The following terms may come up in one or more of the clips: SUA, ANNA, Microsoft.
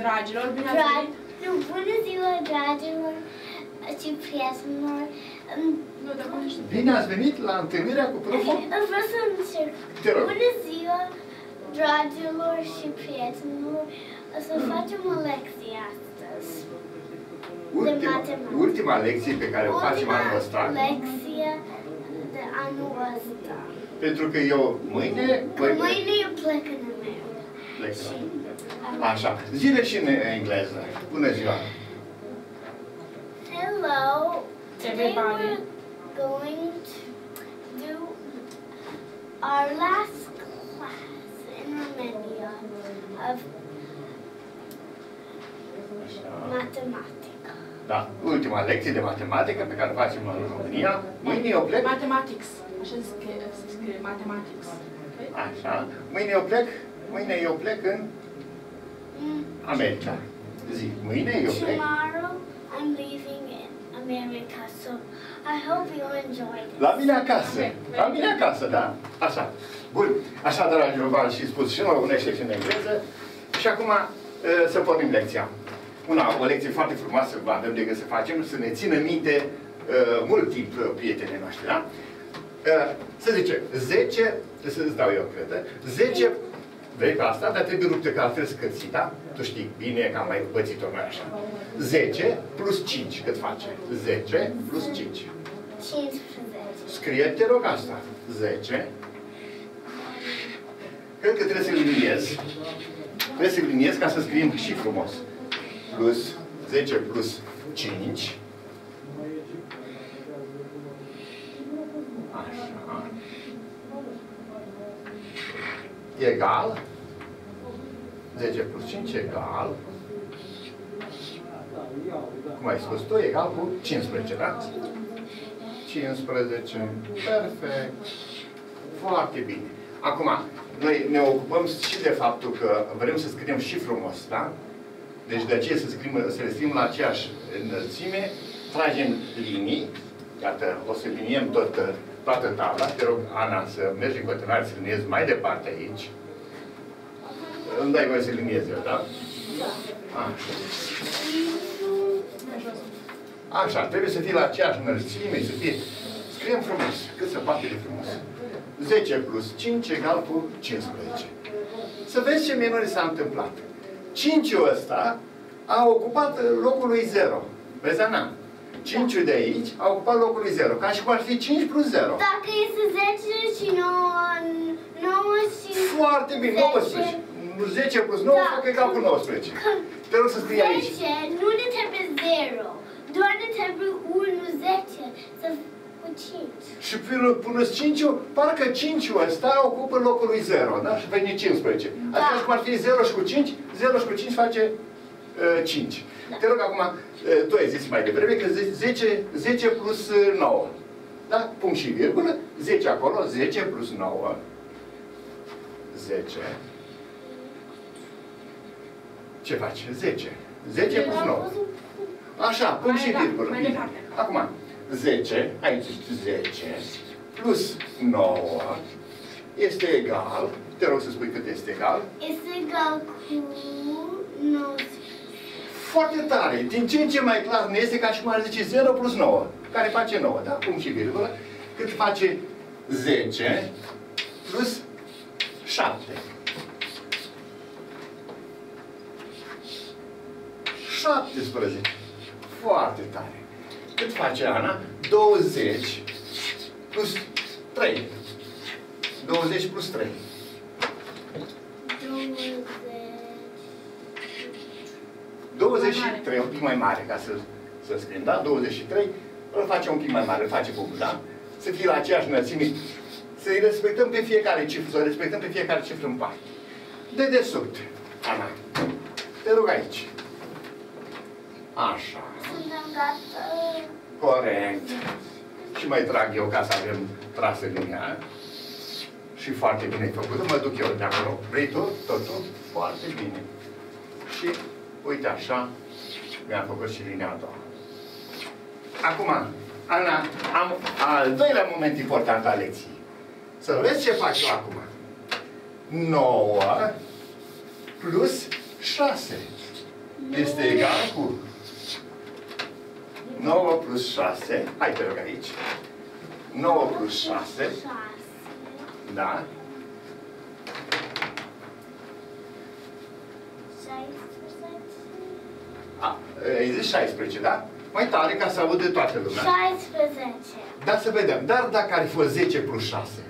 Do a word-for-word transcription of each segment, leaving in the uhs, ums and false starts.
Dragilor, bine ați venit! Bună ziua, dragilor și prietenilor! Bine ați venit la întâlnirea cu proful? Vreau să încerc. Bună ziua, dragilor și prietenilor! O să facem o lecție astăzi. Ultima, ultima lecție pe care ultima o facem anul ăsta. Lecție de anul ăsta. Pentru că eu mâine... Plec... Mâine eu plec în America. Plec și... Așa. Zile și în engleză. Bună ziua! Hello! Today we're going to do our last class in Romania of mathematics. Da. Ultima lecție de matematică pe care o facem în România. Mâine eu plec... Mathematics. Așa se scrie, scrie mathematics. Okay? Așa. Mâine eu plec... Mâine eu plec în... America. Zi, mâine eu plec. Tomorrow I'm leaving in America, so I hope you enjoy it. La mine acasă. La mine acasă, da. Așa. Bun. Așa, dragilor, v-am și spus și în românește și în engleză. Și acum să pornim lecția. Una, o lecție foarte frumoasă vă avem de gând să facem, să ne țină minte uh, mult timp prietenii noștri, da? Uh, să zicem, zece, să-ți dau eu, cred, zece, vrei pe asta, dar trebuie ruptă, că altfel scălții, da? Tu știi bine că am mai pățit-o noi așa. zece plus cinci, cât face? zece plus cinci. cincisprezece. Scrie, te rog, asta. zece. Cred că trebuie să-l liniez. Trebuie să-l liniez ca să scriem și frumos. Plus zece plus cinci. Așa. Egal. zece plus cinci egal. Cum ai spus tu? Egal cu cincisprezece, da? cincisprezece. Perfect. Foarte bine. Acum, noi ne ocupăm și de faptul că vrem să scriem și frumos, da? Deci de aceea să, scrim, să le scrim la aceeași înălțime, tragem linii, iată, o să liniem toată, toată tabla, te rog, Ana, să mergi în continuare să liniezi mai departe aici. Îmi dai voie să liniez eu, da? Așa. Așa, trebuie să fie la aceeași înălțime, să fie, scriem frumos, cât se poate de frumos. zece plus cinci egal cu cincisprezece. Să vezi ce minune s-a întâmplat. cinci-ul ăsta a ocupat locul lui zero. Vezi, Ana? cinci-ul de aici a ocupat locul lui zero. Ca și cum ar fi cinci plus zero. Dacă este zece și nouă, nouă și... Foarte bine, zece. nouăsprezece. zece plus nouă, da. Fac egal cu nouăsprezece. Te rog să scrii aici. zece nu ne trebuie zero. Doar ne trebuie unu, zece. Să cu cinci. Și puneți cinci-ul, parcă cinci-ul ăsta ocupă locul lui zero, da? Și veni cincisprezece. Da. Atunci cum ar fi zero și cu cinci, zero și cu cinci face uh, cinci. Da. Te rog acum, uh, tu ai zis mai devreme că zece, zece plus nouă. Da? Punct și virgulă. zece acolo, zece plus nouă. zece. Ce faci? zece. zece plus nouă. Așa, punct și virgulă. Acum. zece, aici este zece, plus nouă, este egal, te rog să spui cât este egal. Este egal cu nouăsprezece. Foarte tare, din ce în ce mai clar ne este ca și cum ar zice zero plus nouă, care face nouă, da? Punct și virgulă, cât face zece plus șapte. șaptesprezece. Foarte tare. Cât face, Ana? douăzeci plus trei. douăzeci plus trei. douăzeci și trei, un pic mai mare, ca să, să scriem, da? douăzeci și trei, îl face un pic mai mare, îl face cubul, da? Să fie la aceeași înălțime, să-i respectăm pe fiecare cifră, să respectăm pe fiecare cifră în parte. Dedesubt, Ana, te rog aici. Așa. Suntem gata. Corect. Și mai trag eu ca să avem trasă linia. Și foarte bine făcut. Mă duc eu de acolo. Vrei tu? Totul? Foarte bine. Și uite așa mi-am făcut și linia a doua. Acum, Ana, am al doilea moment important al lecției. Să vezi ce fac eu acum. nouă plus șase. este egal cu nouă plus șase, hai te rog aici, nouă plus șase, da, a, ai zis șaisprezece, da? Mai tare ca să aud de toată lumea. șaisprezece. Da, să vedem. Dar dacă ar fi fost zece plus șase,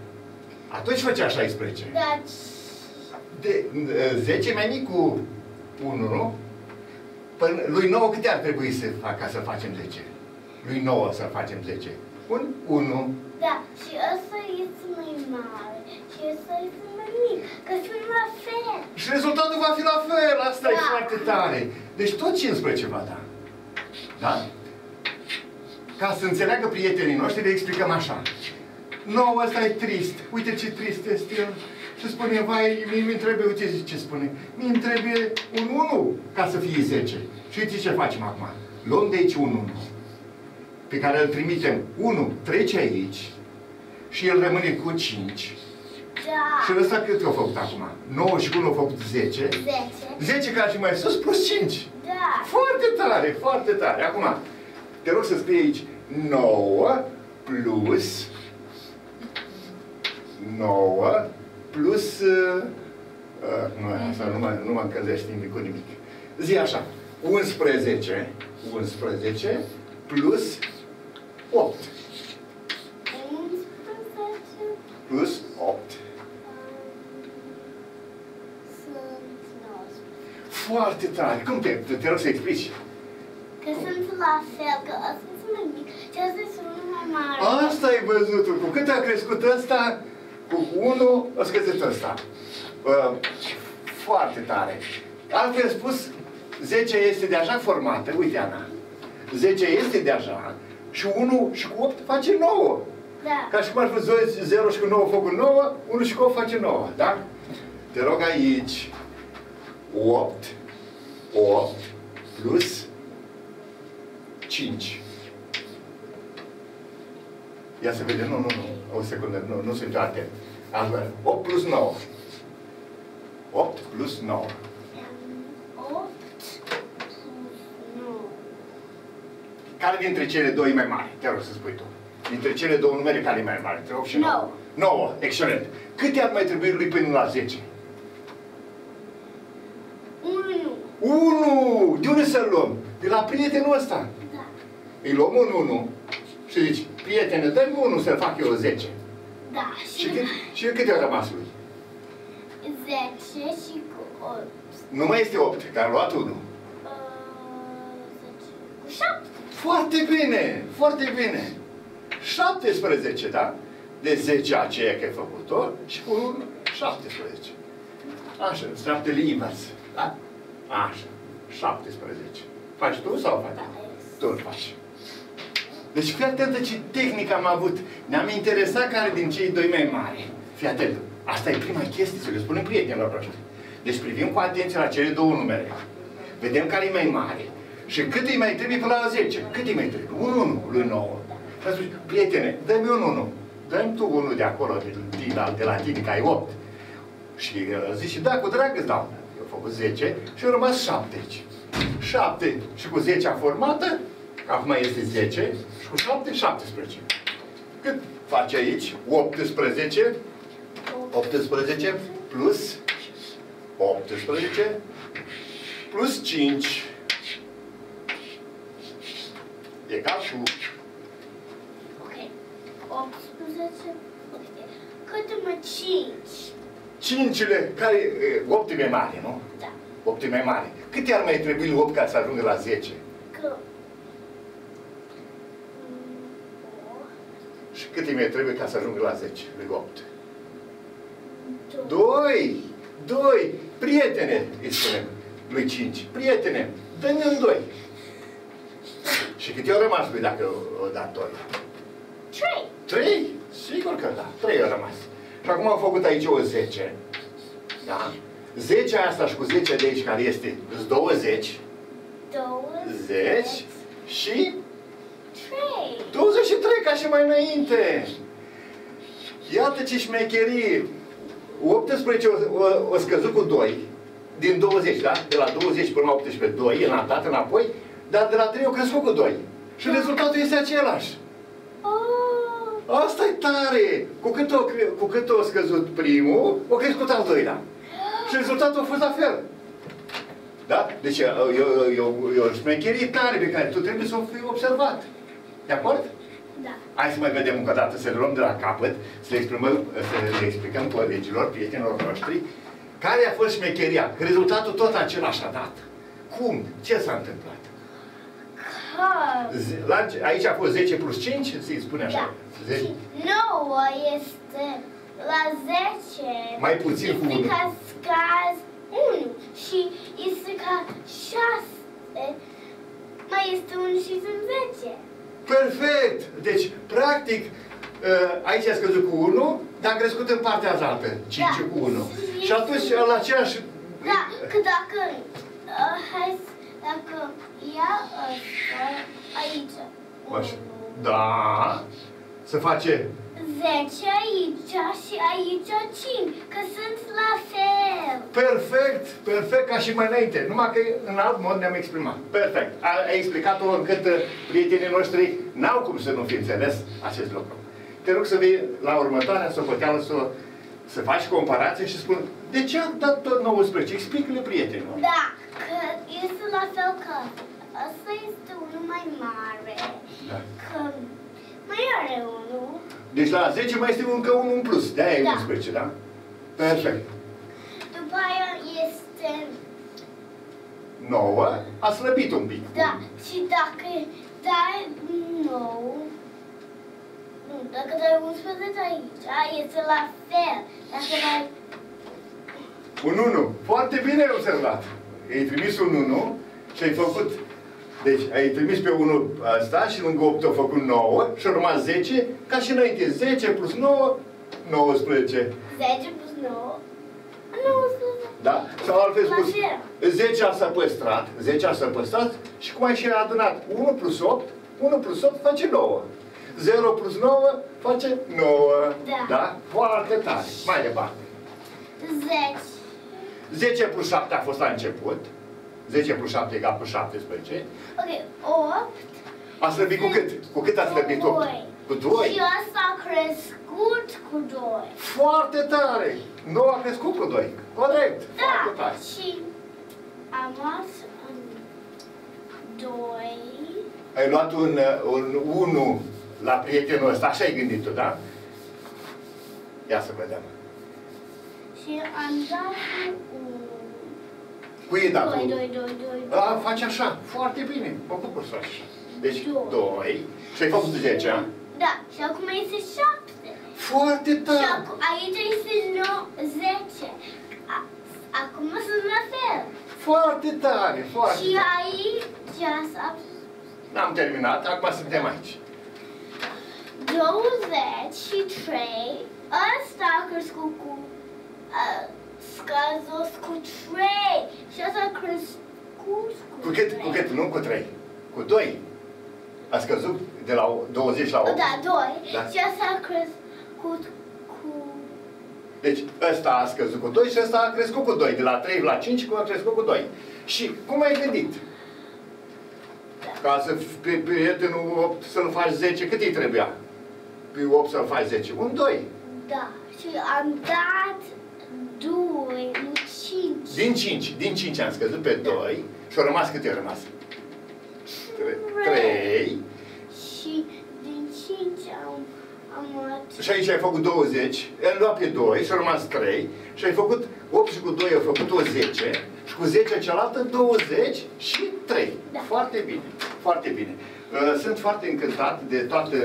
atunci făcea șaisprezece. Deci... De, zece mai mic cu unu, nu? Până, lui nouă câte ar trebui să fac ca să facem zece? Lui nouă să facem zece. Un unu. Da, și ăsta este mai mare și ăsta este mai mic, că sunt la fel. Și rezultatul va fi la fel, asta da. E foarte tare. Deci tot cincisprezece va da. Da? Ca să înțeleagă prietenii noștri, le explicăm așa. nouă, ăsta e trist. Uite ce trist este el. Și spune, vai, mi-mi trebuie, uite ce spune. Mi-mi trebuie un unu ca să fie zece. Și uite ce facem acum. Luăm de aici un unu, pe care îl trimitem. unu trece aici și el rămâne cu cinci. Da. Și ăsta cât că a făcut acum? nouă și unu a făcut zece. zece. zece care și mai sus plus cinci. Da. Foarte tare, foarte tare. Acum, te rog să scrie aici nouă plus nouă plus uh, nu, asta nu mă, nu mă încălzești nimic cu nimic. Zi așa. unsprezece unsprezece plus opt. Plus opt. Foarte tare. Cum te, te, te rog să explici? Că sunt la fel, că ăsta sunt mai mic și ăsta sunt mai mare. Asta e văzutul. Cu cât a crescut ăsta, cu unu a scăzut ăsta. Uh, foarte tare. Altfel spus, zece este deja formată. Uite, Ana. zece este deja și unu și cu opt face nouă. Da. Ca și cum ar fi zero și cu nouă făcut nouă, unu și cu opt face nouă. Da? Te rog aici. opt, opt plus cinci. Ia să vedem, nu, nu, nu, o secundă, nu, nu sunt atent. opt plus nouă. opt plus nouă. opt plus nouă. Care dintre cele două e mai mare? Te rog să spui tu. Dintre cele două numere, care e mai mare? Între opt și nouă. nouă. nouă, excelent. Câte ar mai trebui lui până la zece? unu! De unde să-l luăm? De la prietenul ăsta. Da. Îi luăm un unu și zici, prietene, dă-mi unu să-l fac eu zece. Da. Și, cât, și câte au rămas lui? zece și cu opt. Nu mai este opt, că am luat unu. Uh, zece cu șapte. Foarte bine, foarte bine. șaptesprezece, da? De zece aceea că ai făcut-o și cu unu, șaptesprezece. Așa, șaptele invers. Da? Așa, șaptesprezece. Faci tu sau faci? Da. Tu îl faci. Deci fii atentă ce tehnică am avut. Ne-am interesat care din cei doi mai mari. Fii atentă. Asta e prima chestie, să le spunem prietenilor noștri. Deci privim cu atenție la cele două numere. Vedem care e mai mare. Și cât îi mai trebuie până la zece. Cât îi mai trebuie? Un unu lui nouă. Și spui, prietene, dă-mi un unu. Dă-mi tu unul de acolo, de, de, la, de la tine, că ai opt. Și zici, și da, cu drag îți dau. Am făcut zece și au rămas șapte aici. șapte și cu zece a formată, acum este zece și cu șapte, șaptesprezece. Cât face aici? optsprezece. optsprezece plus optsprezece plus cinci. Egal cu... Ok. optsprezece. Cât mă cinci? cincile, care opt e mai mare, nu? Da. opt e mai mare. Câte ar mai trebui opt ca să ajungă la zece? Că... Și câte mai trebuie ca să ajungă la zece? Lui opt. doi. doi. Prietene, îi spunem. Lui cinci. Prietene, dă-mi un doi. Și câte au rămas lui dacă o dat doi? trei. trei? Sigur că da. trei au rămas. Și acum am făcut aici o zece. Da? zece asta și cu zece de aici care este douăzeci. douăzeci și trei. douăzeci și trei ca și mai înainte. Iată ce șmecherie. optsprezece o, o, o scăzut cu doi. din douăzeci, da? De la douăzeci până la optsprezece, doi e la dată înapoi, dar de la trei eu crescut cu doi. Și rezultatul este același. Asta e tare! Cu cât o, cu cât o scăzut primul, o crescut al doilea. Și rezultatul a fost la fel. Da? Deci e o șmecherie tare pe care tu trebuie să o fii observat. De acord? Da. Hai să mai vedem încă o dată, să le luăm de la capăt, să le exprimăm, să le explicăm colegilor, prietenilor noștri, care a fost șmecheria. Rezultatul tot același a dat. Cum? Ce s-a întâmplat? La, aici a fost zece plus cinci, se spune așa. Da. zece. nouă este la zece. Mai puțin este cu unu. Ca unu și este ca șase. Mai este unu și sunt zece. Perfect! Deci, practic, aici a scăzut cu unu, dar a crescut în partea altă. cinci da. Cu unu. Și, și atunci, la aceeași... Da, că dacă... Uh, hai să... Dacă ia ăsta aici, așa. Da, se face zece aici și aici cinci, că sunt la fel. Perfect, perfect, ca și mai înainte, numai că în alt mod ne-am exprimat. Perfect, ai explicat-o încât prietenii noștri n-au cum să nu fi înțeles acest lucru. Te rog să vii la următoarea socoteală să, să faci comparație și spun de ce am dat tot nouăsprezece? Explică-le prietenilor. Da. Că este la fel că ăsta este unul mai mare, da. Că mai are unul. Deci la zece mai este încă unul în plus, de-aia da. E unsprezece, da? Perfect. Și după aia este... nouă, a slăbit un pic. Da, și dacă dai nouă, nu, dacă dai unsprezece aici, aia este la fel. Dacă dai... un unu, foarte bine ai observat. Ai trimis un unu și ai făcut... Deci, ai trimis pe unu asta și lângă opt a făcut nouă și a urmat zece, ca și înainte. zece plus nouă, nouăsprezece. zece plus nouă, nouăsprezece. Da? Sau altfel spus, zece s-a păstrat, zece s-a păstrat și cum ai și adunat? unu plus opt, unu plus opt face nouă. zero plus nouă face nouă. Da. Da? Foarte tare. Mai departe. zece. zece plus șapte a fost la început. zece plus șapte egal cu șaptesprezece. Ok, opt. A slăbit cu cât? Cu cât a slăbit opt? Cu doi. Și asta a crescut cu doi. Foarte tare! nouă a crescut cu doi. Corect! Da. Foarte tare. Și am luat un doi. Ai luat un, un unu la prietenul ăsta. Așa ai gândit-o, da? Ia să vedem. Și am dat un... Cui e dat doi, doi, doi, doi. A, faci așa. Foarte bine. Mă bucur să faci așa. Deci doi. Și ai făcut zece, a? Da. Și acum este șapte. Foarte tare. Și acum, aici este nouă, zece. A, acum sunt la fel. Foarte tare, foarte și tare. Aici s-a... N-am terminat. Acum suntem aici. douăzeci și trei. Asta a crescut cu... A scăzut cu trei și asta a crescut cu trei. Cu cât? Nu cu trei. Cu doi. A scăzut de la douăzeci la opt. Da, doi. Da. Și asta a crescut cu... Deci ăsta a scăzut cu doi și ăsta a crescut cu doi. De la trei la cinci cum a crescut cu doi. Și cum ai gândit? Da. Ca să pe prietenul opt să-l faci zece, cât îi trebuia? Pe opt să-l faci zece. Un doi. Da. Și am dat... doi, cinci. Din cinci. Din cinci am scăzut pe doi. Da. Și-a rămas cât i-a rămas? trei. Și din cinci am, am luat... Și aici ai făcut douăzeci. Ai luat pe doi și-a rămas trei. Și ai făcut opt și cu doi ai făcut o zece. Și cu zece cealaltă douăzeci și trei. Da. Foarte bine. Foarte bine. Sunt foarte încântat de toată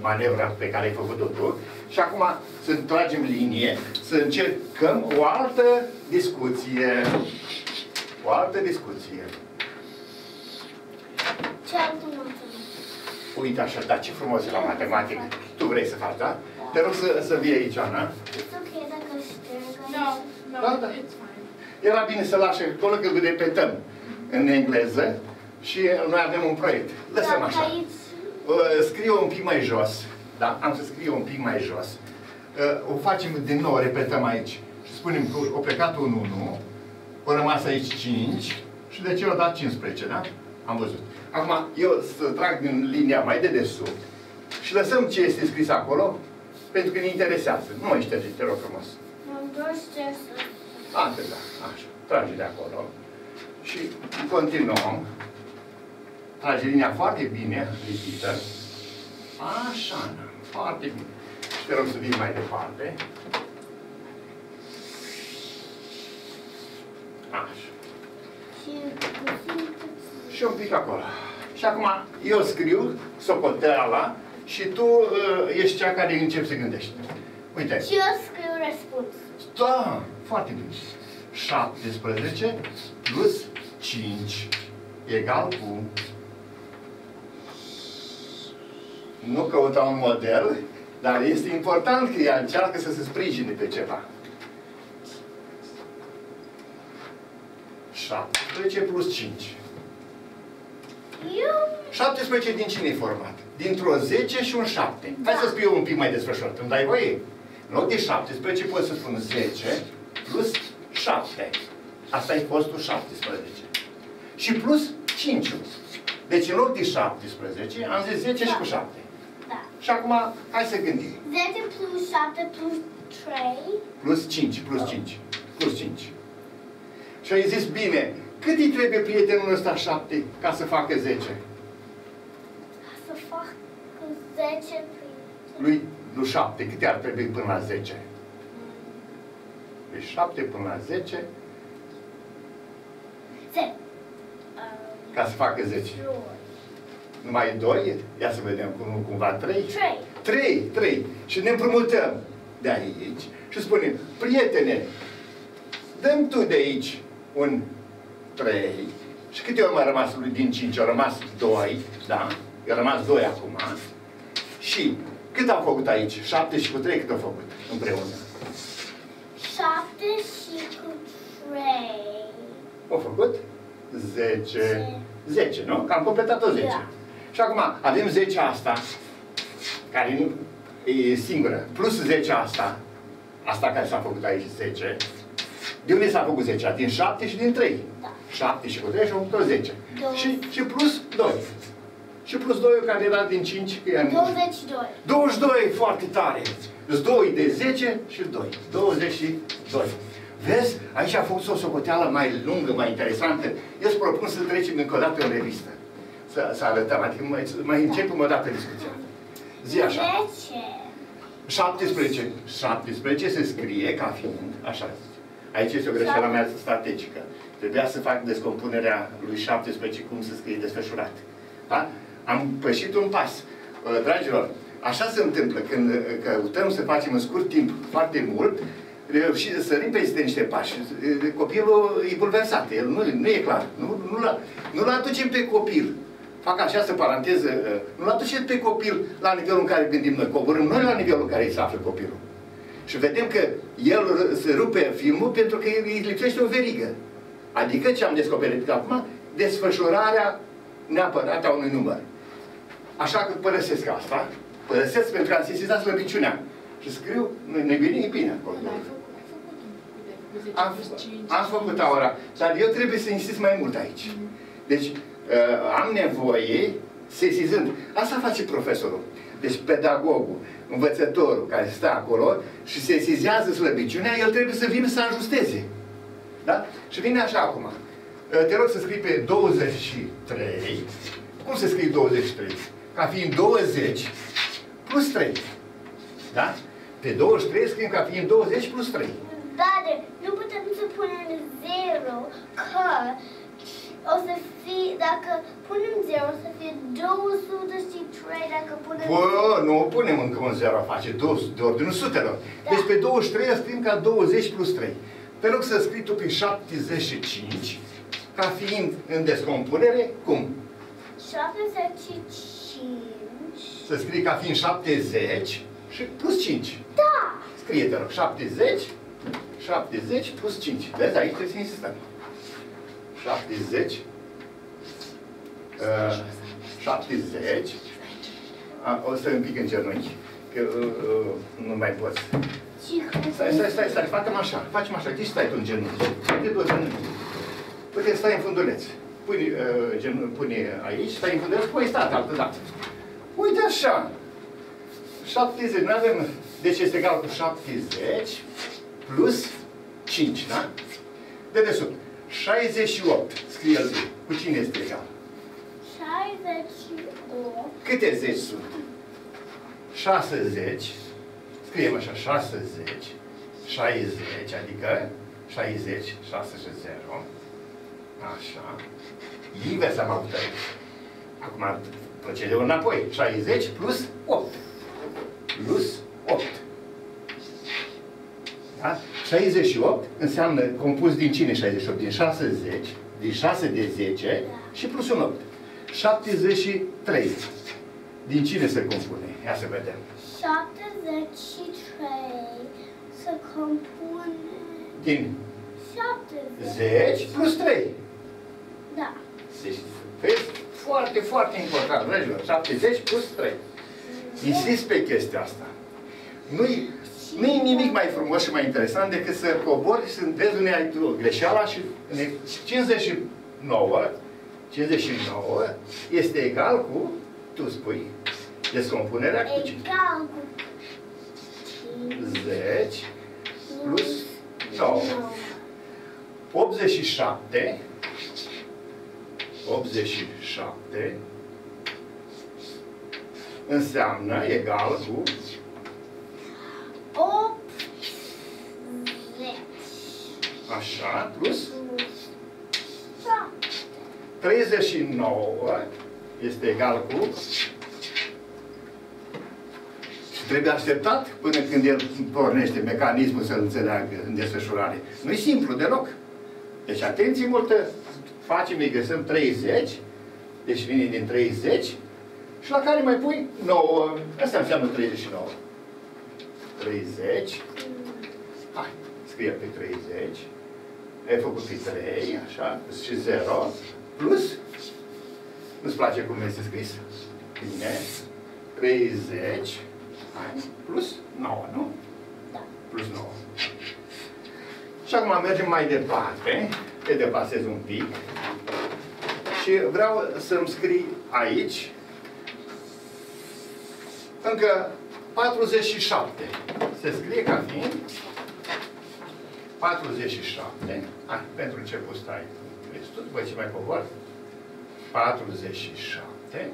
manevra pe care ai făcut-o tu. Și acum să tragem linie, să încercăm o altă discuție. O altă discuție. Ce altă matematică? Uite așa, da, ce frumos e la matematică. Tu vrei să faci, da? Da. Te rog să, să vii aici, Ana. Este ok dacă ștergăm. Da, da, da. Era bine să lași acolo că repetăm în engleză și noi avem un proiect. Lăsăm da, așa. Scriu un pic mai jos. Da, am să scriu un pic mai jos. O facem din nou, repetăm aici. Și spunem că a plecat un unu, rămasă aici cinci și de ce au dat cincisprezece, da? Am văzut. Acum, eu să trag din linia mai de desubt și lăsăm ce este scris acolo, pentru că ne interesează. Nu mai șterge, te rog frumos. Am dus ce să... Atât, da. Așa. Trage de acolo. Și continuăm. Trage linia foarte bine, lipită. Așa, foarte bine. Și te rog să vii mai departe. Așa. Și un pic acolo. Și acum eu scriu socoteala și tu uh, ești cea care începi să gândești. Uite. Și eu scriu răspuns. Da, foarte bine. șaptesprezece plus cinci egal cu... Nu căuta un model, dar este important că ea încearcă să se sprijine pe ceva. șaptesprezece plus cinci. șaptesprezece din cine e format? Dintr-o zece și un șapte. Da. Hai să spun eu un pic mai desfășurat. Îmi dai voie? În loc de șaptesprezece poți să spun zece plus șapte. Asta e postul șaptesprezece. Și plus cinci. Deci în loc de șaptesprezece am zis zece da. Și cu șapte. Da. Și acum hai să gândim. zece plus șapte plus trei. Plus cinci. Plus cinci. Plus cinci. Și ai zis, bine, cât îi trebuie prietenul ăsta șapte ca să facă zece? Ca să facă zece prieteni. Lui, lui șapte, câte ar trebui până la zece? Lui șapte până la zece? zece. Ca să facă zece. doi. Numai doi? Ia să vedem cum, cumva trei? trei. trei, trei. Și ne împrumutăm de aici și spunem, prietene, dăm tu de aici un trei. Și câte ori m-a rămas lui din cinci? A rămas doi, da? I-a rămas doi acum. Și cât am făcut aici? șapte și cu trei cât am făcut împreună? șapte și cu trei. Au făcut? zece. zece, nu? Că am completat-o zece. Da. Și acum avem zece asta, care e singură, plus zece asta, asta care s-a făcut aici, zece. De unde s-a făcut zece? Din șapte și din trei. Da. șapte și cu trei și am făcut zece. Și, și plus doi. Și plus doi care era din cinci. douăzeci și doi. douăzeci și doi, foarte tare. doi de zece și doi. douăzeci și doi. Vezi? Aici a fost o socoteală mai lungă, mai interesantă. Eu îți propun să trecem încă o dată în revistă. Să, să arătăm. Adică mai, mai începem o dată discuția. Zi așa. șaptesprezece. șaptesprezece se scrie ca fiind așa. Aici este o greșeală mea strategică. Trebuia să fac descompunerea lui șaptesprezece, cum să scrie desfășurat. Da? Am pășit un pas. Dragilor, așa se întâmplă când căutăm să facem în scurt timp foarte mult și sărim peste niște pași. Copilul e bulversat, el nu, nu e clar. Nu-l aducem pe copil. Fac această paranteză. Nu-l aducem pe copil la nivelul în care gândim noi. Coborâm noi la nivelul în care se află copilul. Și vedem că el se rupe filmul pentru că îi lipsește o verigă. Adică ce am descoperit acum? Desfășurarea neapărată a unui număr. Așa că părăsesc asta. Părăsesc pentru că am sesizat slăbiciunea. Și scriu, ne vine bine acolo. Am, am făcut ora. Dar eu trebuie să insist mai mult aici. Deci am nevoie, sesizând. Asta face profesorul. Deci pedagogul, învățătorul care stă acolo și sesizează slăbiciunea, el trebuie să vină să ajusteze. Da? Și vine așa acum. Te rog să scrii pe douăzeci și trei. Cum se scrie douăzeci și trei? Ca fiind douăzeci plus trei. Da? Pe douăzeci și trei scriem ca fiind douăzeci plus trei. Da, dar nu putem să punem zero, că o să fie, dacă punem zero, o să fie două sute trei, dacă punem... Bă, nu punem încă un zero, face două sute de ordinul sutelor. Da. Deci pe douăzeci și trei scriem ca douăzeci plus trei. Te rog să scrii tu pe șaptezeci și cinci, ca fiind în descompunere, cum? șaptezeci și cinci... Să scrii ca fiind șaptezeci și plus cinci. Da! Scrie, te rog, șaptezeci, șaptezeci plus cinci. Vezi, aici trebuie să insistăm. șaptezeci, uh, șaptezeci, uh, o să un pic în genunchi, că uh, uh, nu mai poți. Stai, stai, stai, stai, facem așa, facem așa, deci stai tu în genunchi, te duci în genunchi. puteți sta în funduleț. Pune, uh, gen, pune aici, stai în funduleț, păi stat altă dată. Uite așa. șaptezeci, nu avem... Deci este egal cu șaptezeci plus cinci, da? De desubt. șaizeci și opt, scrie el. Cu cine este egal? șaizeci și opt. Câte zeci sunt? șasezeci. Scriem așa, șasezeci. șaizeci, adică șaizeci, șase și zero. Așa. Invers am avut aici. Acum procedeu înapoi. șaizeci plus opt. Plus opt. Da? șaizeci și opt înseamnă compus din cine șaizeci și opt? Din șasezeci, din șase de zece și plus un opt. șaptezeci și trei. Din cine se compune? Ia să vedem. șaptezeci și trei se compune din șaptezeci plus trei. Da. Deci, vezi? Foarte, foarte important, dragilor. șaptezeci plus trei. Insist pe chestia asta. Nu-i nu-i nimic mai frumos și mai interesant decât să cobori și să vezi unde ai tu greșeala și cincizeci și nouă este egal cu, tu spui, descompunerea cu cinci. Egal cu zece plus nouă. optzeci și șapte optzeci și șapte înseamnă egal cu optzeci. Așa, plus treizeci și nouă este egal cu... Și trebuie așteptat până când el pornește mecanismul să-l înțeleagă în desfășurare. Nu-i simplu deloc. Deci atenție multă. Facem, îi găsăm treizeci. Deci vine din treizeci. Și la care mai pui nouă. Asta înseamnă treizeci și nouă. treizeci. Hai, scrie pe treizeci. Ai făcut pe trei, așa, și zero. Plus, nu-ți place cum este scris? Bine. treizeci. Hai, plus nouă, nu? Da. Plus nouă. Și acum mergem mai departe. Te depasez un pic. Și vreau să-mi scrii aici încă patruzeci și șapte. Se scrie ca fiind patruzeci și șapte. Hai, pentru început stai restul, după ce mai cobor. patruzeci și șapte.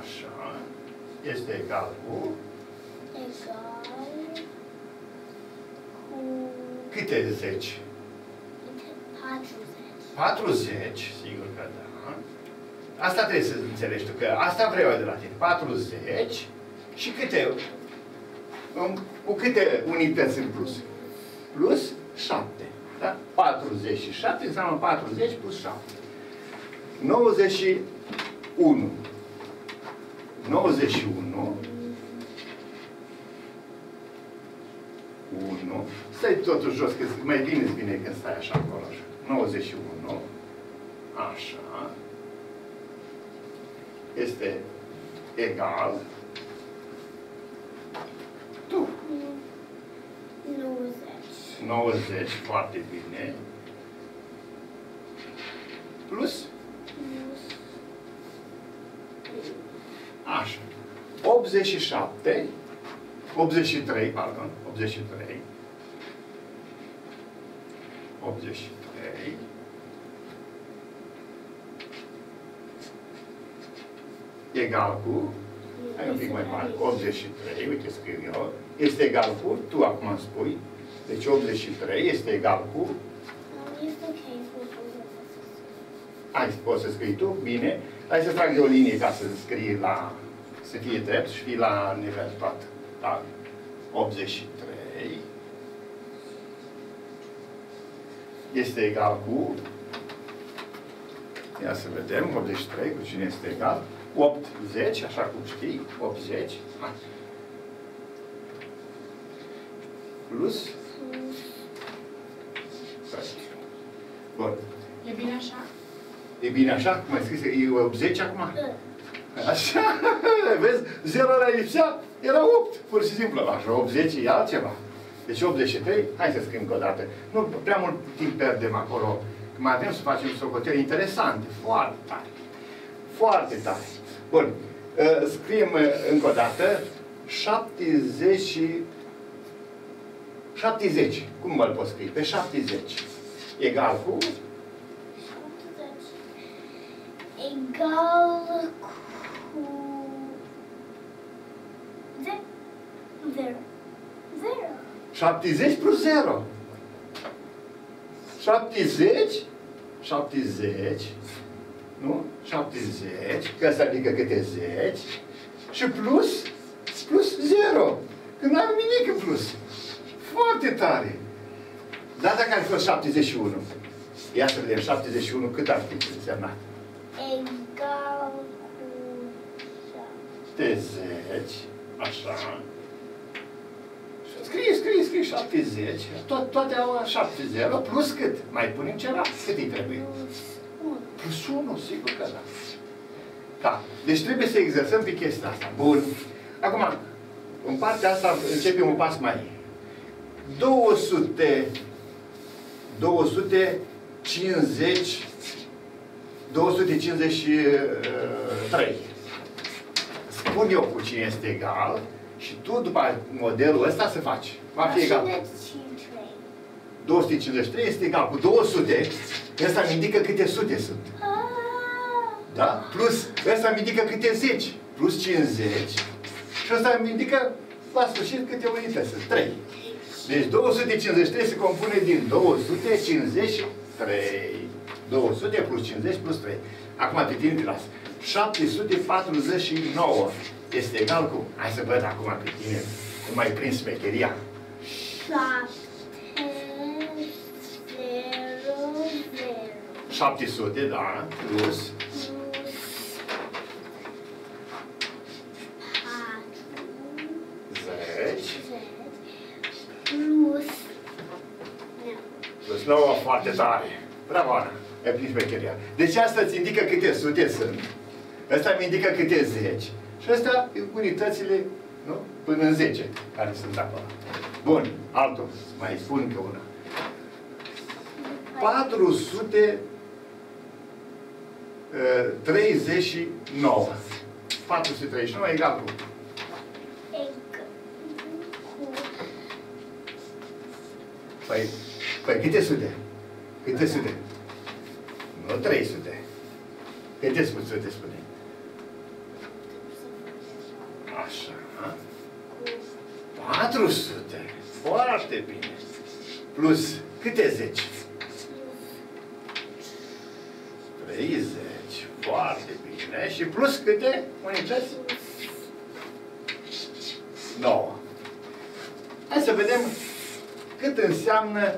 Așa. Este egal cu... Egal cu... Câte zeci? patruzeci. patruzeci, sigur că da. Asta trebuie să înțelegi tu, că asta vreau de la tine. patruzeci și câte... Cu câte unități în plus? Plus șapte. Da? patruzeci și șapte înseamnă patruzeci plus șapte. nouăzeci și unu. nouăzeci și unu. unu. Stai totul jos, că mai bine îți vine când stai așa acolo. nouăzeci și unu. Așa. Este egal tu. nouăzeci. nouăzeci, foarte bine. Plus? Așa. optzeci și șapte. optzeci și trei, pardon. optzeci și trei. optzeci și trei. Egal cu, hai un pic mai mare, optzeci și trei, uite scriu eu, este egal cu, tu acum spui, deci optzeci și trei este egal cu, hai, poți să scrii tu, bine, hai să fac de o linie ca să scrii la, să fie drept și fii la nivel toată, da, optzeci și trei este egal cu, ia să vedem, optzeci și trei, cu cine este egal? optzeci, așa cum știi, optzeci, plus... Bun. E bine așa? E bine așa? Cum ai scris? E optzeci acum? Așa? Vezi? zero la lipsea, era opt, pur și simplu. Așa, optzeci e altceva. Deci optzeci și trei, hai să scriem încă o dată. Nu prea mult timp pierdem acolo. Că mai avem să facem socoteli interesante. Foarte tare. Foarte tare. Bun. Scriem încă o dată. șaptezeci. șaptezeci. Cum mă-l pot scrie? Pe șaptezeci. Egal cu? șaptezeci. Egal cu... zero. zero. șaptezeci plus zero. șaptezeci. șaptezeci. Nu? șaptezeci. Că asta adică câte zeci. Și plus... plus zero. Că nu am nimic în plus. Foarte tare. Dar dacă ar fi fost șaptezeci și unu. Ia să vedem șaptezeci și unu cât ar fi însemnat. Egal cu șaptezeci. Așa. Scrie, scrie, scrie șaptezeci. Tot, toate au șaptezeci. Plus cât? Mai punem ceva? Cât îi trebuie? Plus unu, sigur că da. Da. Deci trebuie să exersăm pe chestia asta. Bun. Acum, în partea asta începem un pas mai. două sute, două sute cincizeci, două sute cincizeci și trei. Spun eu cu cine este egal și tu după modelul ăsta să faci. Va fi egal. două sute cincizeci și trei este egal cu două sute. Ăsta îmi indică câte sute sunt. Da? Plus, ăsta îmi indică câte zeci. Plus cincizeci. Și ăsta îmi indică, la sfârșit, câte unități sunt. trei. Deci două sute cincizeci și trei se compune din două sute cincizeci și trei. două sute plus cincizeci plus trei. Acum te tine las. șapte sute patruzeci și nouă este egal cu... Hai să văd acum pe tine cum ai prins mecheria. șapte sute, da, plus... nouă, foarte tare. Bravo, Ana. Ai prins mecheria. Deci asta îți indică câte sute sunt. Asta mi indică câte zeci. Și astea unitățile, nu? Până în zece, care sunt acolo. Bun. Altul. Mai spun că una. patru sute treizeci și nouă. patru sute treizeci și nouă egal cu... Păi... Păi, câte sute? Câte sute? Nu, trei sute. Câte sute spune? Așa. patru sute. Foarte bine. Plus, câte zeci? treizeci. Foarte bine. Și plus câte unități? nouă. Hai să vedem cât înseamnă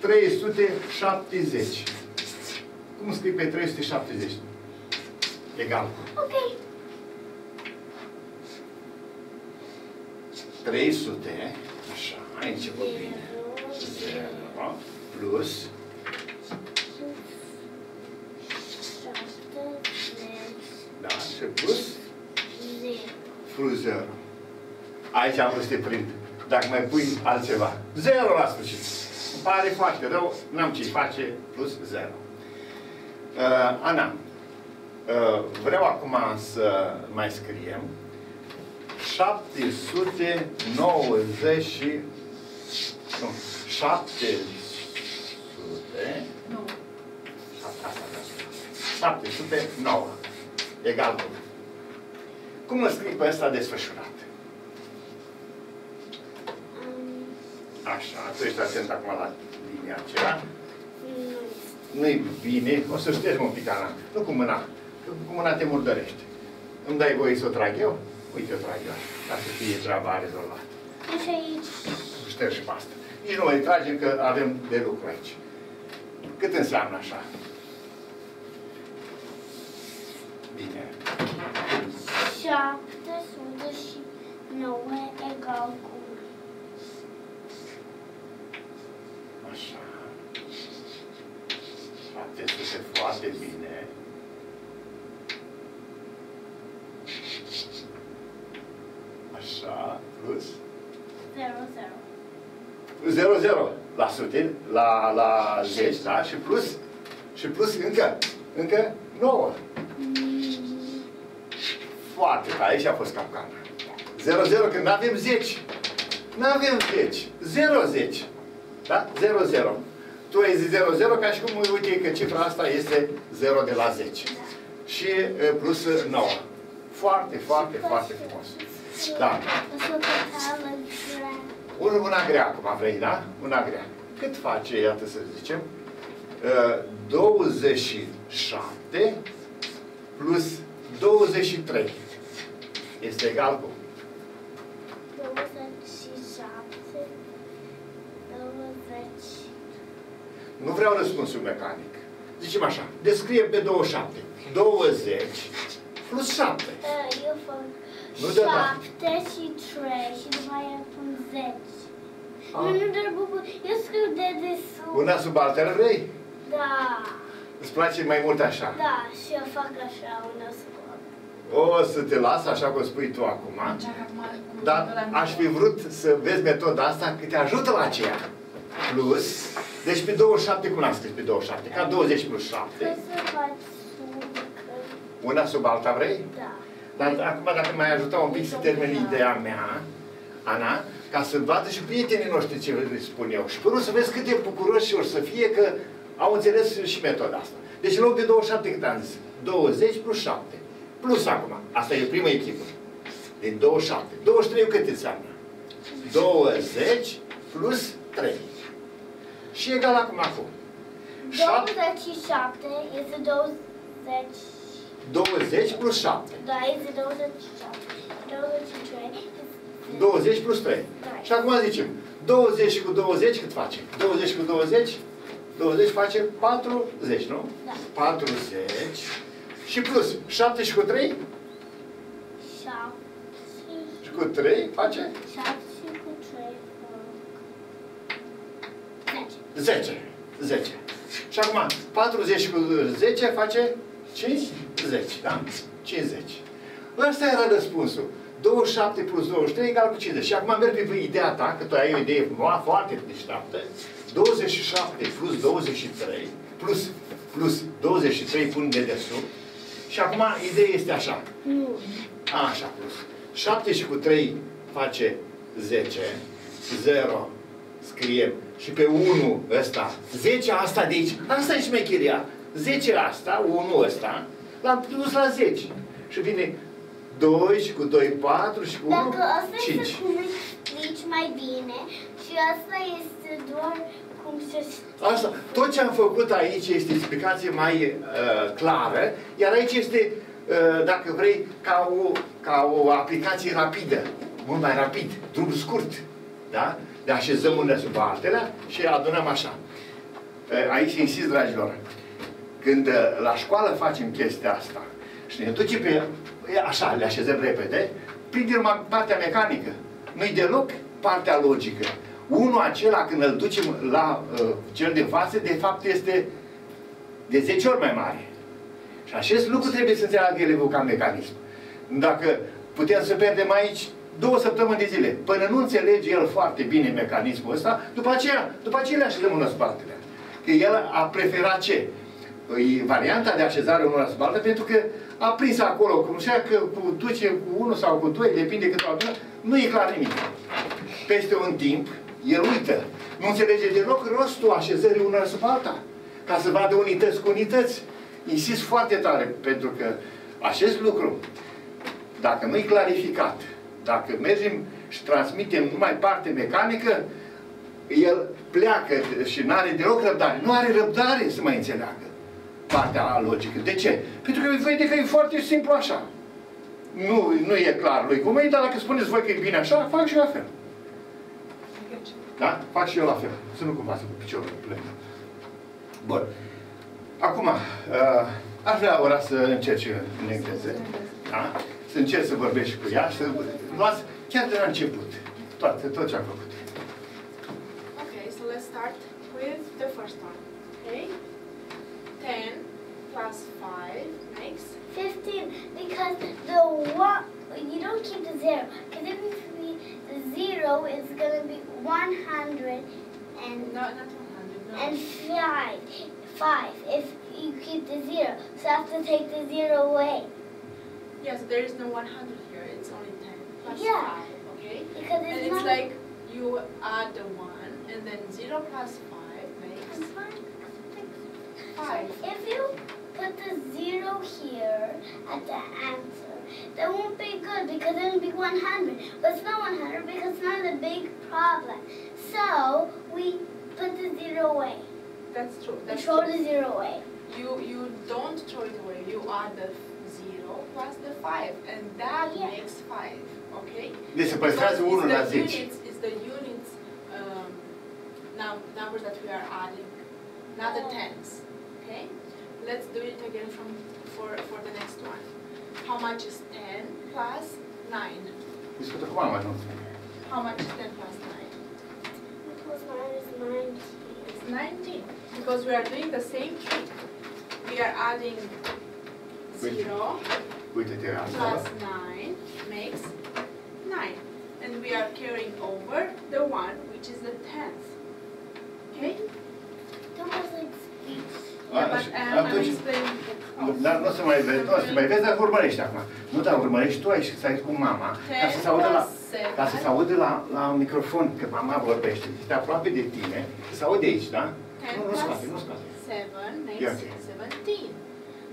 trei sute șaptezeci. Cum scrii pe trei sute șaptezeci? Egal cu. Ok. trei sute. Așa, ai început bine. zero plus. Da, și plus. zero. Plus zero. Aici am vrut să te prind. Dacă mai pui altceva. zero la sfârșit. Pare foarte rău, n-am ce face, plus zero. Uh, Ana, uh, vreau acum să mai scriem șapte sute nouăzeci. Nu, șapte sute nouă. Egal cu. Cum îl scrii pe ăsta desfășurat? Așa, tu ești atent acum la linia aceea. Nu-i bine. O să ștergem un pic, Ana. Nu cu mâna. Că cu mâna te murdărești. Îmi dai voie să o trag eu? Uite, o trag eu. Ca să fie treaba rezolvată. Așa aici. Ștergi și pe asta. Nici nu mai tragem că avem de lucru aici. Cât înseamnă așa? Bine. șapte sute nouă egal cu. Așa. șapte sute foarte bine. Așa, plus? zero, zero. zero virgulă zero la sută la, la zece, da? Și plus, și plus încă, încă nouă. Foarte tare, aici a fost capcana. zero zero când n-avem zece. N-avem zece. zero zece. Da? zero zero. Tu ai zis zero zero ca și cum uite că cifra asta este zero de la zece. Și plus nouă. Foarte, foarte, foarte frumos. Da. Una grea acum vrei, da? Una grea. Cât face, iată să zicem, douăzeci și șapte plus douăzeci și trei este egal cu? douăzeci și șapte, douăzeci... Nu vreau răspunsul mecanic. Zicem așa, descrie pe douăzeci și șapte. douăzeci plus șapte. Eu fac nu șapte da. Și trei și după aia pun zece. Ah. Nu, nu, dar bubu, eu scriu de desul. Una sub altele vrei? Da. Îți place mai mult așa? Da, și eu fac așa, una sub altele. O să te las așa cum spui tu acum. Dar aș fi vrut să vezi metoda asta că te ajută la aceea. Plus, deci pe douăzeci și șapte, cum am scris pe douăzeci și șapte? Ca douăzeci plus șapte. Trebuie să faci una sub alta vrei? Da. Dar acum dacă m-ai ajutat un pic să termin ideea mea, Ana, ca să vadă și prietenii noștri ce le spun eu. Și până o să vezi cât de bucuroși o să fie că au înțeles și metoda asta. Deci în loc de douăzeci și șapte cât am zis? douăzeci plus șapte. Plus acum. Asta e prima echipă. Din douăzeci și șapte. douăzeci și trei cât înseamnă? douăzeci plus trei. Și egal acum acum. douăzeci și șapte este douăzeci. douăzeci plus șapte. Da, este douăzeci și șapte. douăzeci și trei. douăzeci plus trei. Da. Și acum zicem, douăzeci cu douăzeci cât face? douăzeci cu douăzeci? douăzeci face patruzeci, nu? Da. patruzeci. Și plus șapte și cu trei? șapte. Și cu trei face? șapte și cu trei. zece. zece. zece. Și acum patruzeci cu zece face? cincizeci, da? cincizeci. Ăsta era răspunsul. douăzeci și șapte plus douăzeci și trei egal cu cincizeci. Și acum merg pe ideea ta, că tu ai o idee foarte deșteaptă. douăzeci și șapte plus douăzeci și trei, plus, plus douăzeci și trei pun de desubt. Și acum ideea este așa. Așa plus. șapte și cu trei face zece. zero scriem. Și pe unu ăsta. zece asta de aici. Asta e șmecheria. zece asta, unu ăsta, l-am dus la zece. Și vine doi și cu doi, patru și cu unu, cinci. Dacă asta este cum explici mai bine și asta este doar cum se știe. Asta, tot ce am făcut aici este explicație mai uh, clară, iar aici este, uh, dacă vrei, ca o, ca o aplicație rapidă, mult mai rapid, drum scurt, da? Le așezăm una sub altele și adunăm așa. Uh, aici insist, dragilor. Când la școală facem chestia asta și ne ducem pe... Așa, le așezăm repede, prindem partea mecanică. Nu-i deloc partea logică. Unul acela, când îl ducem la uh, cel de față, de fapt este de zece ori mai mare. Și acest lucru trebuie să înțeleagă elevul ca mecanism. Dacă putem să pierdem aici două săptămâni de zile, până nu înțelege el foarte bine mecanismul ăsta, după aceea, după aceea le așezăm în spatele. Că el a preferat ce? E varianta de așezare unul la sub alta, pentru că a prins acolo, cum știa că cu duce cu unul sau cu doi, depinde cât o adună, nu e clar nimic. Peste un timp, el uită. Nu înțelege deloc rostul așezării unul la sub alta. Ca să vadă unități cu unități. Insist foarte tare, pentru că acest lucru, dacă nu e clarificat, dacă mergem și transmitem numai parte mecanică, el pleacă și nu are deloc răbdare. Nu are răbdare să mai înțeleagă partea logică. De ce? Pentru că vede că e foarte simplu așa. Nu, nu e clar lui cum e, dar dacă spuneți voi că e bine așa, fac și eu la fel. Da? Fac și eu la fel. Să nu cumva să cu piciorul plen. Bun. Acum, aș vrea ora să încerci în engleză. Da? Să încerci să vorbești cu ea și să luați chiar de la început. Toate, tot ce am făcut. Ok, so let's start with the first one. Okay? ten plus five makes fifteen, because the one, you don't keep the zero, because if we zero, it's going to be one hundred and no, not one hundred, no. And five, five. If you keep the zero, so I have to take the zero away. Yeah, so there is no one hundred here. It's only ten plus yeah. five. Okay. Because it's and it's like you add the one, and then zero plus five makes five. five. So if you put the zero here at the answer, that won't be good because it won't be one hundred. But it's not one hundred because it's not a big problem. So we put the zero away. That's true. That's we throw true. the zero away. You you don't throw it away. You add the zero plus the five, and that yeah. makes five. Okay. Desaparece o um na gente. It's the units um, num numbers that we are adding, not the tens. Okay. Let's do it again from for for the next one. How much is ten plus nine? Escuta com a mão. How much is ten plus nine? Because nine is nineteen. It's nineteen because we are doing the same thing. We are adding zero plus nine makes nine, and we are carrying over the one, which is the tenth. Okay? Don't like speech. Atunci, nu se mai vezi, nu se mai vezi, dar urmărești acum. Nu, dar urmărești tu, ai și să ai cu mama, ca să se audă la, ca să se audă la, la microfon, că mama vorbește. Este aproape de tine, se aude aici, da? Nu, nu scoate, nu scoate. seven makes seventeen.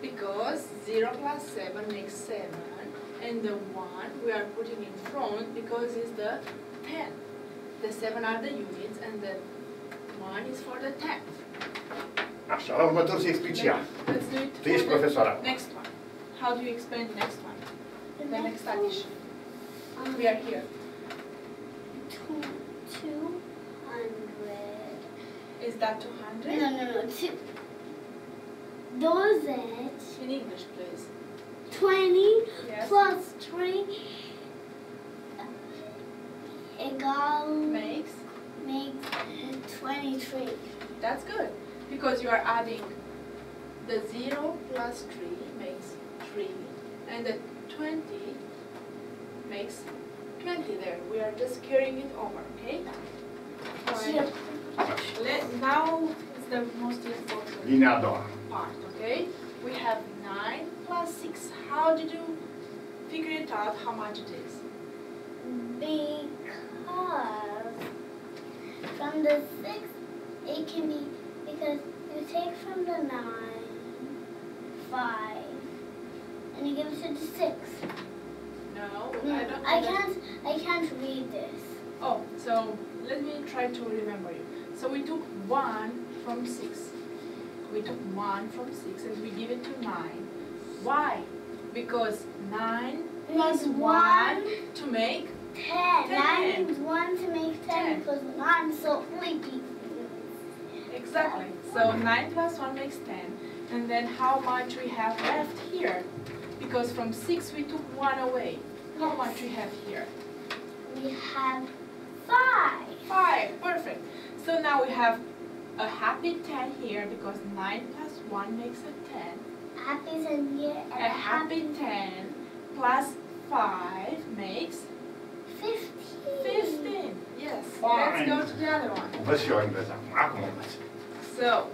Because zero plus seven makes seven. And the one we are putting in front because it's the ten. The seven are the units and the one is for the tenth. Așa, la următor să explici ea. Tu ești profesoara. Next one. How do you explain the next one? The, the next addition. Um, we are here. Two, two hundred. Is that two hundred? No, no, no. Two. Dozens. In English, please. Twenty yes. plus three equal makes makes twenty-three. That's good. Because you are adding the zero plus three makes three, and the twenty makes twenty there. We are just carrying it over, okay? Right. Let, now is the most important part, okay? We have nine plus six. How did you figure it out how much it is? Because from the six, it can be... Because you take from the nine, five, and you give it to the six. No, I don't I can't, I can't read this. Oh, so let me try to remember you. So we took one from six. We took one from six and we give it to nine. Why? Because nine plus one to make ten. nine means one to make ten because nine is so flicky. Exactly. So nine plus one makes ten. And then how much we have left here? Because from six we took one away. How much we have here? We have five. five. Perfect. So now we have a happy ten here because nine plus one makes a ten. Happy ten here. A happy ten plus five makes fifteen. fifteen. Yes. Fine. Let's go to the other one. Let's show you acum. So,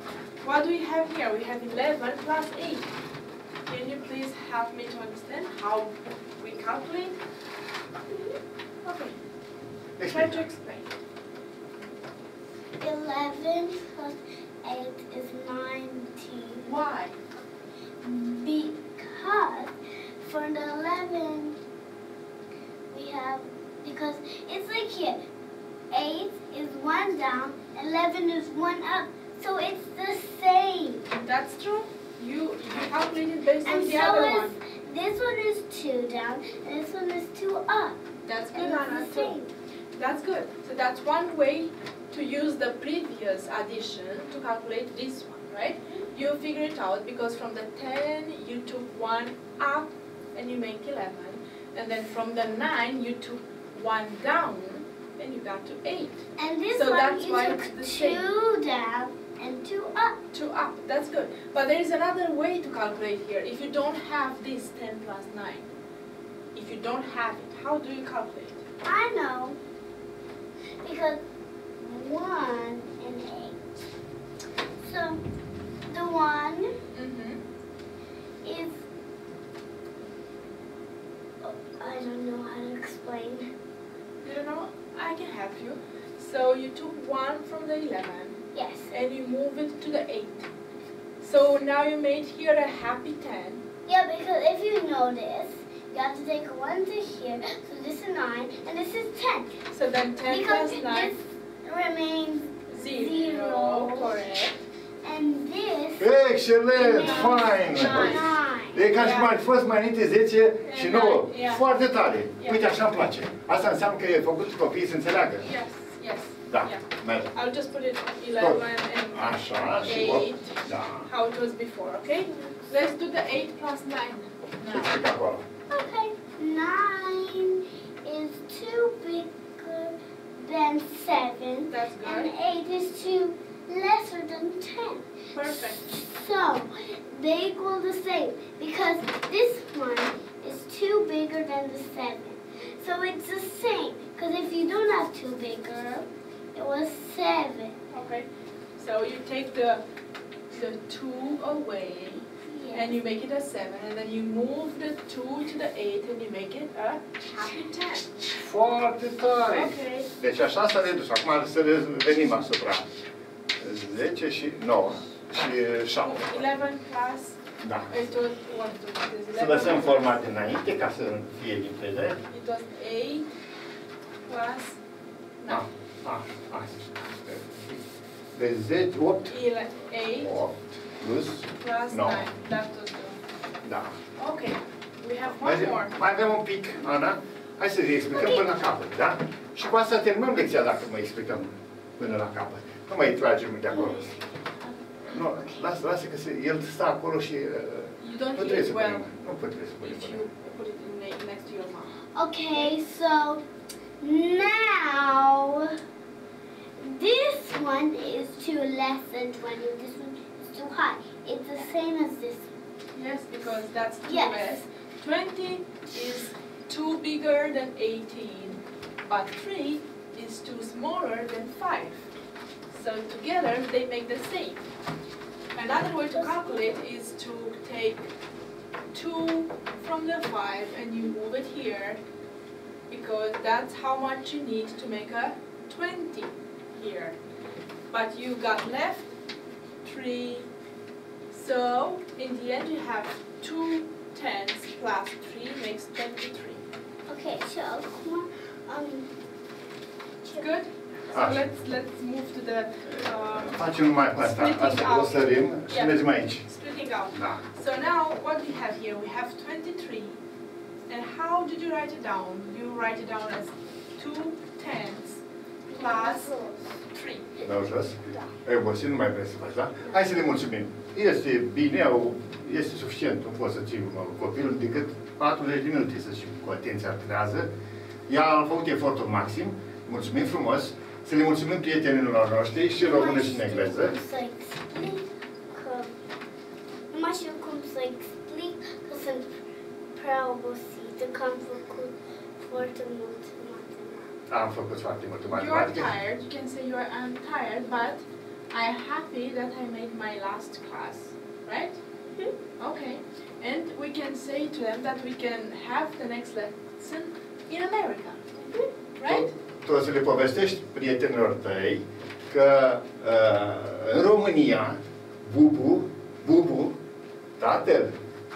what do we have here? We have eleven plus eight. Can you please help me to understand how we calculate? Okay. Explain. Try to explain. eleven plus eight is nineteen. Why? Because for the eleven, we have, because it's like here, eight is one down, eleven is one up. So it's the same. That's true. You you calculated based on the other one. This one is two down, and this one is two up. That's good, Anna. That's good. So that's one way to use the previous addition to calculate this one, right? You figure it out because from the ten you took one up and you make eleven, and then from the nine you took one down and you got to eight. And this so one that's you why took the two same. down. And two up. Two up, that's good. But there is another way to calculate here. If you don't have this ten plus nine, if you don't have it, how do you calculate? I know. Because one and eight. So the one mm-hmm. is, oh, I don't know how to explain. You don't know? I can help you. So you took one from the eleven. Yes. And you move it to the eight. So now you made here a happy ten. Yeah, because if you notice, you have to take one to here, so this is nine, and this is ten. So then ten because plus nine remains zero. zero. Correct. And this Excelent! Fine! Deci ca și cum ar fi fost mai înainte zece și nouă. Foarte tare! Uite, așa îmi place. Asta înseamnă că e făcut copiii să înțeleagă. Da, merge. I'll just put it eleven and eight, how it was before, okay? Let's do the eight plus nine. Okay, nine is two bigger than seven, and eight is two lesser than ten. Perfect. So, they equal the same, because this one is two bigger than the seven. So it's the same, because if you don't have two bigger, it was seven. Okay. So you take the the two away, yes. and you make it a seven, and then you move the two to the eight, and you make it a happy ten. Foarte tare. Okay. Deci așa s-a redus. Acum să revenim asupra zece și nouă și șapte. eleven plus. Da. Să lăsăm format înainte ca să fie limpede. It was eight plus nine. Ah. Ah, ah. De zece, opt. opt plus, plus nouă. Da. Ok. We have one mai, more. Mai avem un pic, Ana. Hai să le explicăm okay. până la capăt, da? Și cu asta terminăm lecția dacă mai explicăm până la capăt. Nu mai tragem de acolo. Nu, no, lasă, lasă că se, el stă acolo și uh, nu trebuie să punem. Nu trebuie să punem. Ok, so now, this one is too less than twenty, this one is too high. It's the same as this one. Yes, because that's too yes. less. twenty is two bigger than eighteen, but three is two smaller than five. So together they make the same. Another way to calculate is to take two from the five and you move it here, because that's how much you need to make a twenty here. But you got left three. So in the end you have two tens plus three makes twenty-three. Okay, so um good? So let's let's move to the uh splitting out. Yeah, splitting out. So now what we have here, we have twenty-three. And how did you write it down? You write it down as two tens plus three. Dau jos? Da. E obosit, nu mai vrei să faci, da? Hai să le mulțumim. Este bine, este suficient. Nu poți să ții copilul decât patruzeci de minute să-și cu atenția trează. Ea a făcut efortul maxim. Mulțumim frumos. Să le mulțumim prietenilor noștri și română și în engleză. Nu mai știu cum să explic că sunt prea obosit, că am făcut foarte mult matematică. Am făcut foarte mult matematică. You are tired, you can say you are I'm tired, but I'm happy that I made my last class, right? Mm-hmm. Okay. And we can say to them that we can have the next lesson in America, mm-hmm. right? Tu, tu să le povestești prietenilor tăi că uh, în România, Bubu, Bubu, tatăl,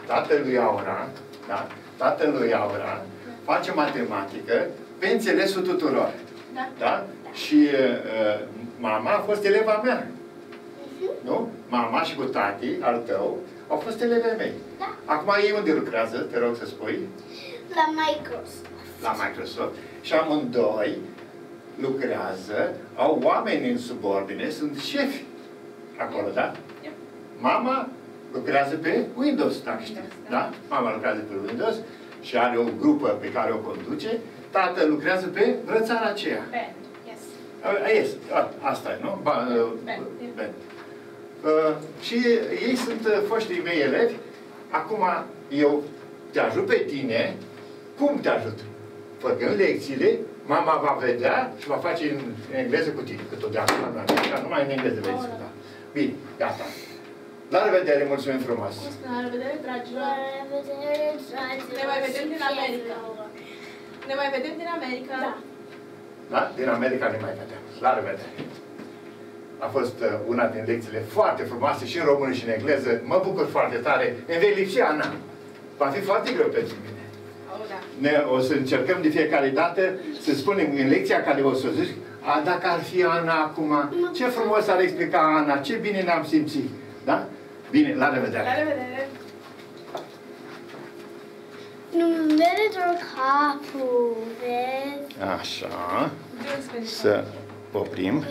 tatăl lui Aura, da? Tatăl lui Aura face matematică pe înțelesul tuturor. Da? Da? Și uh, mama a fost eleva mea. Uh-huh. Nu? Mama și cu tati, al tău, au fost elevii mei. Da. Acum ei unde lucrează, te rog să spui? La Microsoft. La Microsoft. Și amândoi lucrează, au oameni în subordine, sunt șefi acolo, da? Yeah. Mama lucrează pe Windows, dacă știi, da? Mama lucrează pe Windows și are o grupă pe care o conduce. Tatăl lucrează pe vrățara aceea. Band, yes. Uh, yes. A, asta e, nu? Ba, uh, band. Band. Uh, și ei sunt uh, foștii mei elevi. Acum eu te ajut pe tine. Cum te ajut? Făcând lecțiile mama va vedea și va face în engleză cu tine, că totdeauna la mea, numai în engleză vei discuta. Bine, gata. La revedere, mulțumim frumos! La revedere, dragilor! La revedere, dragilor! Ne mai vedem din America! Ne mai vedem din America! Da! Da? Din America ne mai vedem. La revedere! A fost una din lecțiile foarte frumoase și în română și în engleză. Mă bucur foarte tare. Îmi vei lipsi, Ana. Va fi foarte greu pentru mine. Ne, o să încercăm de fiecare dată să spunem în lecția care o să zici, a, dacă ar fi Ana acum, ce frumos ar explica Ana, ce bine ne-am simțit. Da? Bine, la revedere! La revedere! Nu-mi merge doar capul, vezi? Așa, să oprim.